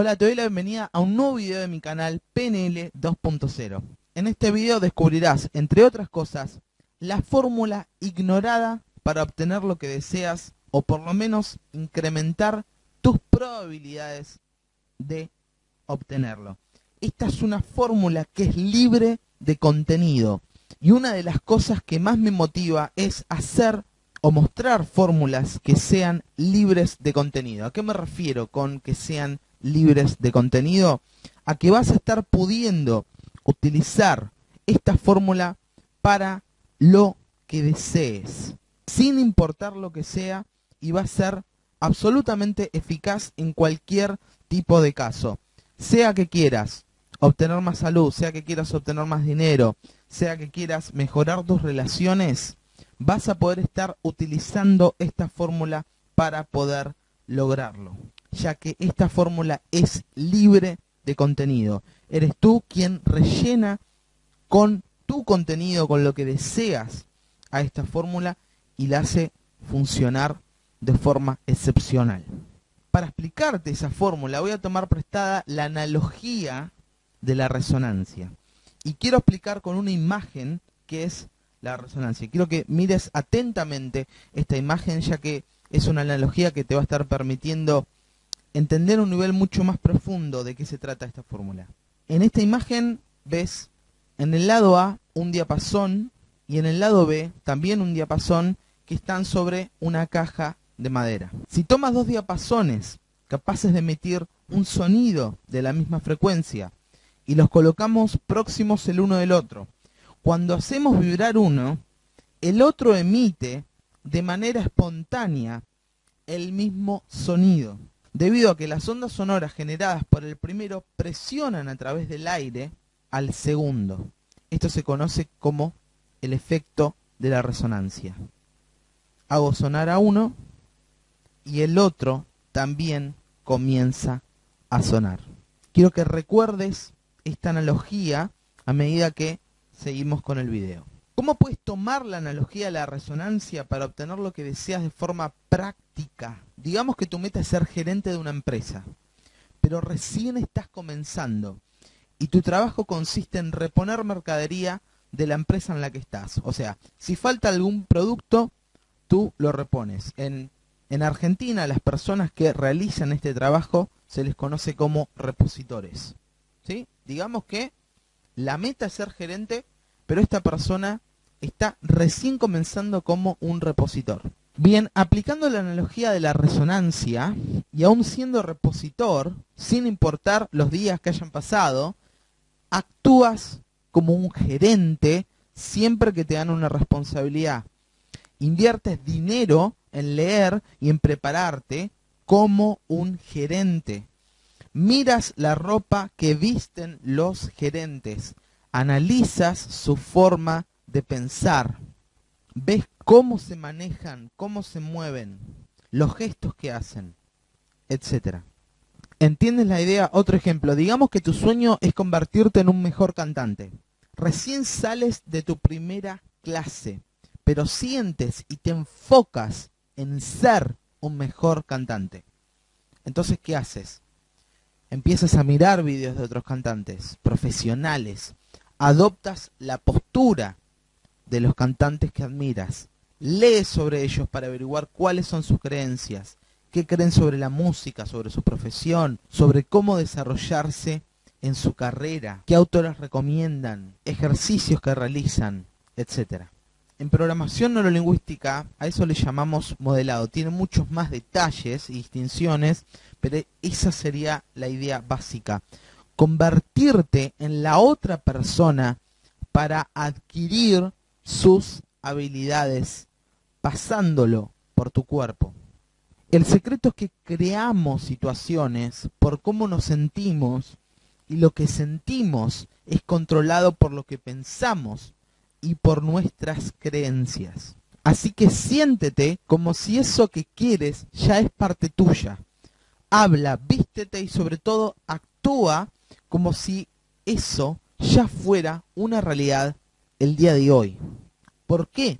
Hola, te doy la bienvenida a un nuevo video de mi canal PNL 2.0. En este video descubrirás, entre otras cosas, la fórmula ignorada para obtener lo que deseas o por lo menos incrementar tus probabilidades de obtenerlo. Esta es una fórmula que es libre de contenido y una de las cosas que más me motiva es hacer o mostrar fórmulas que sean libres de contenido. ¿A qué me refiero con que sean libres de contenido? A que vas a estar pudiendo utilizar esta fórmula para lo que desees, sin importar lo que sea, y va a ser absolutamente eficaz en cualquier tipo de caso. Sea que quieras obtener más salud, sea que quieras obtener más dinero, sea que quieras mejorar tus relaciones, vas a poder estar utilizando esta fórmula para poder lograrlo, ya que esta fórmula es libre de contenido. Eres tú quien rellena con tu contenido, con lo que deseas, a esta fórmula y la hace funcionar de forma excepcional. Para explicarte esa fórmula voy a tomar prestada la analogía de la resonancia y quiero explicar con una imagen que es la resonancia. Quiero que mires atentamente esta imagen, ya que es una analogía que te va a estar permitiendo entender a un nivel mucho más profundo de qué se trata esta fórmula. En esta imagen ves en el lado A un diapasón y en el lado B también un diapasón que están sobre una caja de madera. Si tomas dos diapasones capaces de emitir un sonido de la misma frecuencia y los colocamos próximos el uno del otro, cuando hacemos vibrar uno, el otro emite de manera espontánea el mismo sonido. Debido a que las ondas sonoras generadas por el primero presionan a través del aire al segundo. Esto se conoce como el efecto de la resonancia. Hago sonar a uno y el otro también comienza a sonar. Quiero que recuerdes esta analogía a medida que seguimos con el video. ¿Cómo puedes tomar la analogía de la resonancia para obtener lo que deseas de forma práctica? Digamos que tu meta es ser gerente de una empresa, pero recién estás comenzando y tu trabajo consiste en reponer mercadería de la empresa en la que estás. O sea, si falta algún producto, tú lo repones. En Argentina, las personas que realizan este trabajo se les conoce como repositores, ¿sí? Digamos que la meta es ser gerente, pero esta persona está recién comenzando como un repositor. Bien, aplicando la analogía de la resonancia, y aún siendo repositor, sin importar los días que hayan pasado, actúas como un gerente siempre que te dan una responsabilidad. Inviertes dinero en leer y en prepararte como un gerente. Miras la ropa que visten los gerentes, analizas su forma de pensar, ves cómo se manejan, cómo se mueven, los gestos que hacen, etc. ¿Entiendes la idea? Otro ejemplo, digamos que tu sueño es convertirte en un mejor cantante. Recién sales de tu primera clase, pero sientes y te enfocas en ser un mejor cantante. Entonces, ¿qué haces? Empiezas a mirar videos de otros cantantes profesionales, adoptas la postura de los cantantes que admiras, lees sobre ellos para averiguar cuáles son sus creencias, qué creen sobre la música, sobre su profesión, sobre cómo desarrollarse en su carrera, qué autores recomiendan, ejercicios que realizan, etc. En programación neurolingüística a eso le llamamos modelado. Tiene muchos más detalles y distinciones, pero esa sería la idea básica. Convertirte en la otra persona para adquirir sus habilidades, pasándolo por tu cuerpo. El secreto es que creamos situaciones por cómo nos sentimos, y lo que sentimos es controlado por lo que pensamos y por nuestras creencias. Así que siéntete como si eso que quieres ya es parte tuya. Habla, vístete y sobre todo actúa como si eso ya fuera una realidad el día de hoy. ¿Por qué?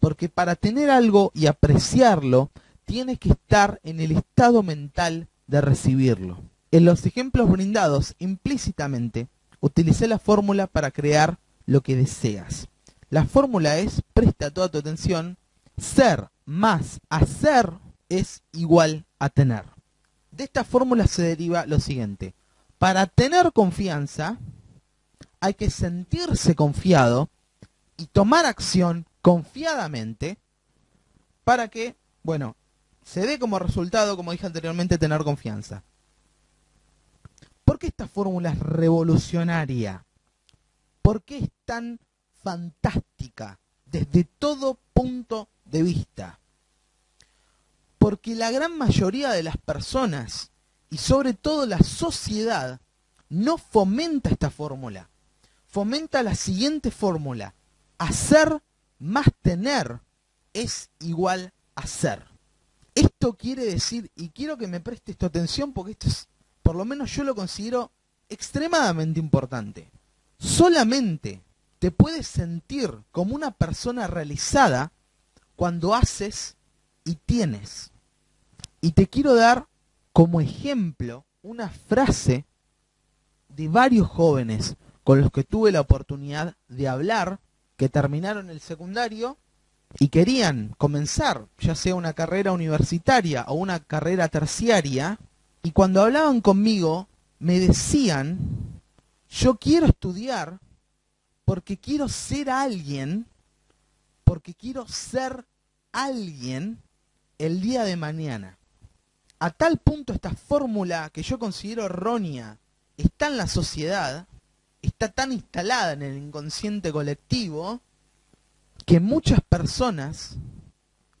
Porque para tener algo y apreciarlo, tienes que estar en el estado mental de recibirlo. En los ejemplos brindados implícitamente, utilicé la fórmula para crear lo que deseas. La fórmula es, presta toda tu atención, ser más hacer es igual a tener. De esta fórmula se deriva lo siguiente. Para tener confianza, hay que sentirse confiado y tomar acción confiadamente para que, bueno, se dé como resultado, como dije anteriormente, tener confianza. ¿Por qué esta fórmula es revolucionaria? ¿Por qué es tan fantástica desde todo punto de vista? Porque la gran mayoría de las personas y sobre todo la sociedad no fomenta esta fórmula. Fomenta la siguiente fórmula: hacer más tener es igual a ser. Esto quiere decir, y quiero que me prestes tu atención porque esto es, por lo menos yo lo considero extremadamente importante. Solamente te puedes sentir como una persona realizada cuando haces y tienes. Y te quiero dar como ejemplo una frase de varios jóvenes con los que tuve la oportunidad de hablar, que terminaron el secundario y querían comenzar, ya sea una carrera universitaria o una carrera terciaria, y cuando hablaban conmigo me decían: yo quiero estudiar porque quiero ser alguien, porque quiero ser alguien el día de mañana. A tal punto esta fórmula, que yo considero errónea, está en la sociedad, está tan instalada en el inconsciente colectivo, que muchas personas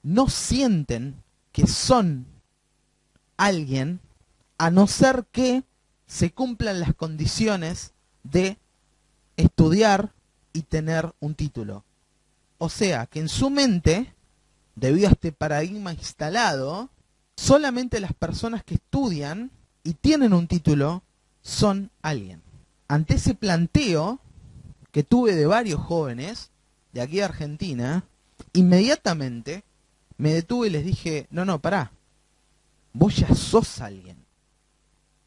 no sienten que son alguien a no ser que se cumplan las condiciones de estudiar y tener un título. O sea, que en su mente, debido a este paradigma instalado, solamente las personas que estudian y tienen un título son alguien. Ante ese planteo que tuve de varios jóvenes de aquí de Argentina, inmediatamente me detuve y les dije: no, pará, vos ya sos alguien,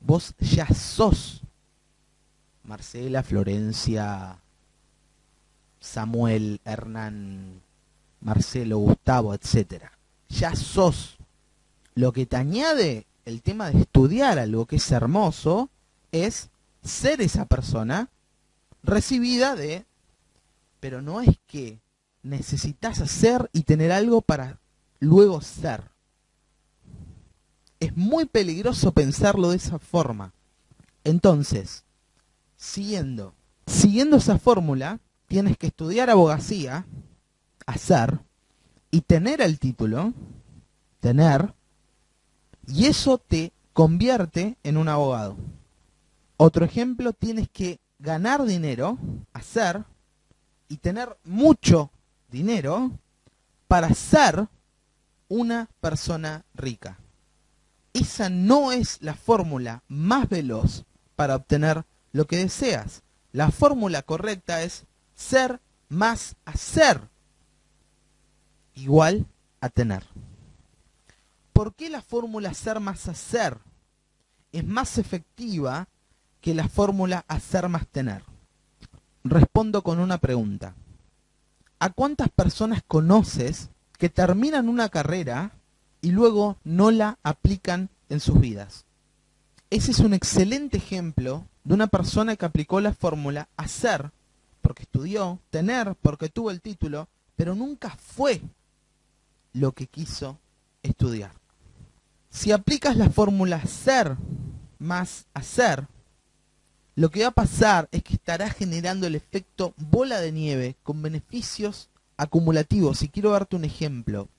vos ya sos Marcela, Florencia, Samuel, Hernán, Marcelo, Gustavo, etcétera. Ya sos. Lo que te añade el tema de estudiar algo que es hermoso es ser esa persona recibida de... Pero no es que necesitas hacer y tener algo para luego ser. Es muy peligroso pensarlo de esa forma. Entonces, siguiendo esa fórmula, tienes que estudiar abogacía, hacer, y tener el título, tener, y eso te convierte en un abogado. Otro ejemplo, tienes que ganar dinero, hacer, y tener mucho dinero para ser una persona rica. Esa no es la fórmula más veloz para obtener lo que deseas. La fórmula correcta es ser más hacer igual a tener. ¿Por qué la fórmula ser más hacer es más efectiva que la fórmula hacer más tener? Respondo con una pregunta. ¿A cuántas personas conoces que terminan una carrera y luego no la aplican en sus vidas? Ese es un excelente ejemplo de una persona que aplicó la fórmula hacer porque estudió, tener porque tuvo el título, pero nunca fue lo que quiso estudiar. Si aplicas la fórmula ser más hacer, lo que va a pasar es que estarás generando el efecto bola de nieve con beneficios acumulativos. Y quiero darte un ejemplo.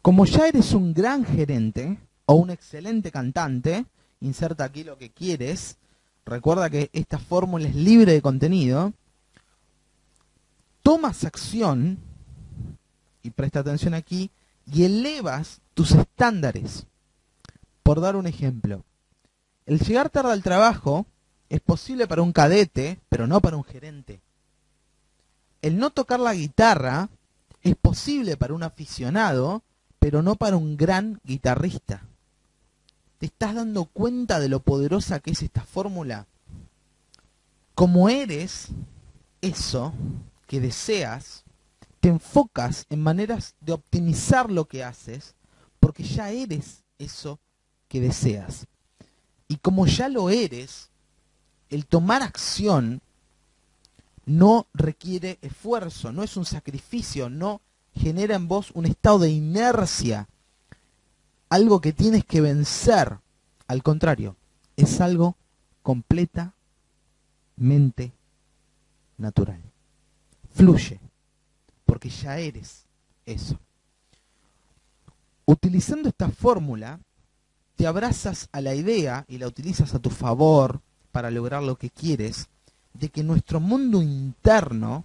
Como ya eres un gran gerente o un excelente cantante, inserta aquí lo que quieres, recuerda que esta fórmula es libre de contenido, tomas acción, y presta atención aquí, y elevas tus estándares. Por dar un ejemplo, el llegar tarde al trabajo es posible para un cadete, pero no para un gerente. El no tocar la guitarra es posible para un aficionado, pero no para un gran guitarrista. ¿Te estás dando cuenta de lo poderosa que es esta fórmula? Como eres eso que deseas, te enfocas en maneras de optimizar lo que haces, porque ya eres eso que deseas. Y como ya lo eres, el tomar acción no requiere esfuerzo, no es un sacrificio, no genera en vos un estado de inercia, algo que tienes que vencer. Al contrario, es algo completamente natural. Fluye, porque ya eres eso. Utilizando esta fórmula, te abrazas a la idea y la utilizas a tu favor para lograr lo que quieres, de que nuestro mundo interno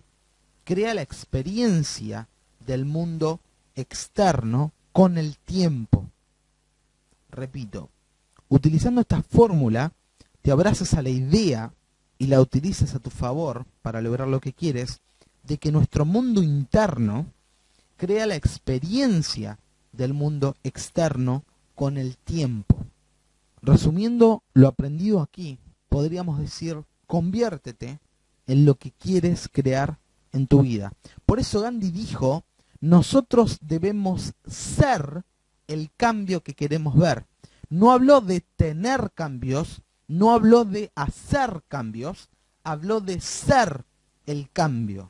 crea la experiencia del mundo externo con el tiempo. Repito, utilizando esta fórmula, te abrazas a la idea y la utilizas a tu favor para lograr lo que quieres, de que nuestro mundo interno crea la experiencia del mundo externo con el tiempo. Resumiendo lo aprendido aquí, podríamos decir: conviértete en lo que quieres crear en tu vida. Por eso Gandhi dijo: nosotros debemos ser el cambio que queremos ver. No habló de tener cambios, no habló de hacer cambios, habló de ser el cambio.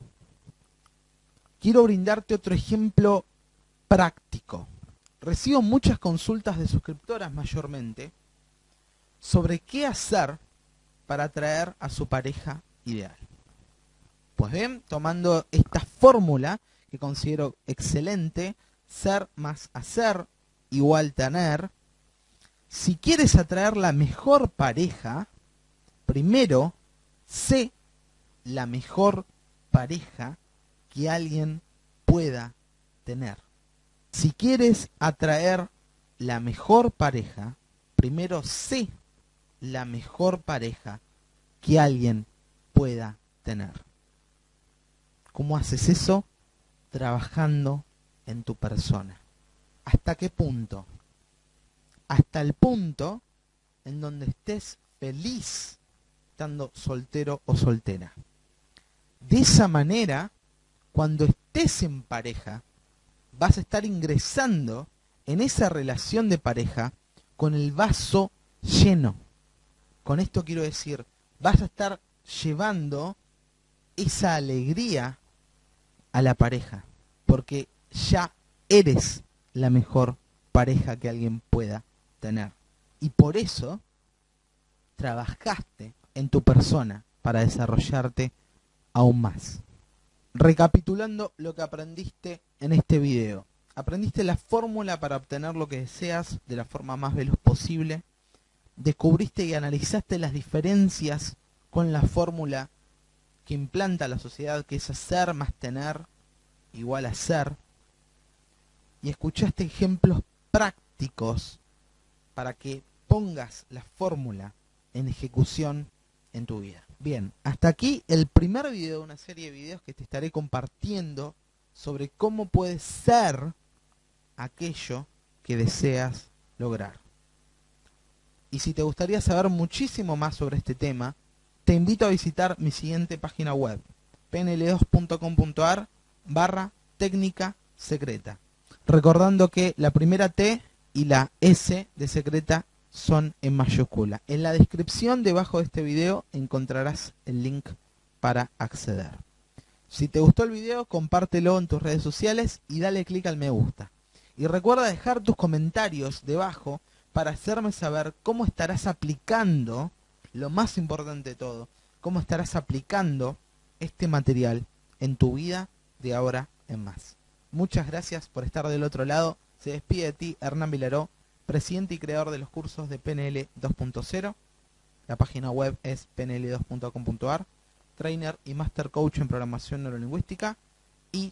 Quiero brindarte otro ejemplo práctico. Recibo muchas consultas de suscriptoras mayormente sobre qué hacer para atraer a su pareja ideal. Pues bien, tomando esta fórmula que considero excelente, ser más hacer igual tener, si quieres atraer la mejor pareja, primero sé la mejor pareja que alguien pueda tener. Si quieres atraer la mejor pareja, primero sé la mejor pareja que alguien pueda tener. ¿Cómo haces eso? Trabajando en tu persona. ¿Hasta qué punto? Hasta el punto en donde estés feliz estando soltero o soltera. De esa manera, cuando estés en pareja, vas a estar ingresando en esa relación de pareja con el vaso lleno. Con esto quiero decir, vas a estar llevando esa alegría a la pareja, porque ya eres la mejor pareja que alguien pueda tener. Y por eso trabajaste en tu persona para desarrollarte aún más. Recapitulando lo que aprendiste en este video. Aprendiste la fórmula para obtener lo que deseas de la forma más veloz posible. Descubriste y analizaste las diferencias con la fórmula que implanta la sociedad, que es hacer más tener igual a ser. Y escuchaste ejemplos prácticos para que pongas la fórmula en ejecución en tu vida. Bien, hasta aquí el primer video de una serie de videos que te estaré compartiendo sobre cómo puedes ser aquello que deseas lograr. Y si te gustaría saber muchísimo más sobre este tema, te invito a visitar mi siguiente página web, pnl2.com.ar/técnica secreta. Recordando que la primera T y la S de secreta son en mayúscula. En la descripción debajo de este video encontrarás el link para acceder. Si te gustó el video, compártelo en tus redes sociales y dale clic al me gusta. Y recuerda dejar tus comentarios debajo para hacerme saber cómo estarás aplicando, lo más importante de todo, cómo estarás aplicando este material en tu vida de ahora en más. Muchas gracias por estar del otro lado. Se despide de ti Hernán Vilaró, presidente y creador de los cursos de PNL 2.0. La página web es pnl2.com.ar, trainer y master coach en programación neurolingüística y